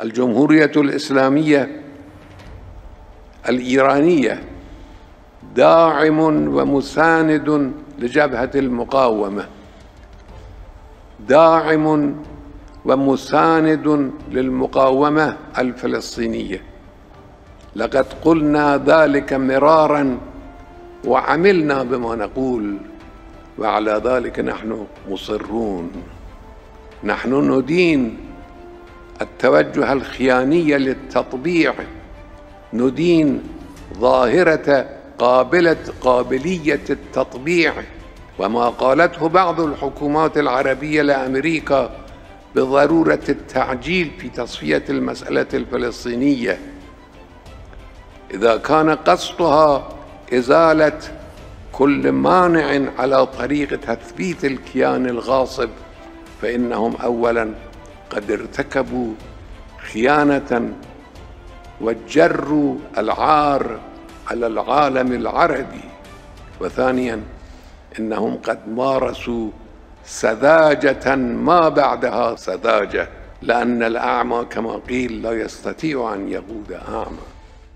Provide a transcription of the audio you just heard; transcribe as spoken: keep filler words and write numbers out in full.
الجمهورية الإسلامية الإيرانية داعم ومساند لجبهة المقاومة، داعم ومساند للمقاومة الفلسطينية. لقد قلنا ذلك مرارا وعملنا بما نقول، وعلى ذلك نحن مصرون. نحن ندين التوجه الخياني للتطبيع، ندين ظاهرة قابلة قابلية التطبيع وما قالته بعض الحكومات العربية لأمريكا بضرورة التعجيل في تصفية المسألة الفلسطينية إذا كان قصدها إزالة كل مانع على طريق تثبيت الكيان الغاصب، فإنهم أولا قد ارتكبوا خيانة وجروا العار على العالم العربي، وثانيا إنهم قد مارسوا سذاجة ما بعدها سذاجة، لأن الأعمى كما قيل لا يستطيع أن يقود أعمى.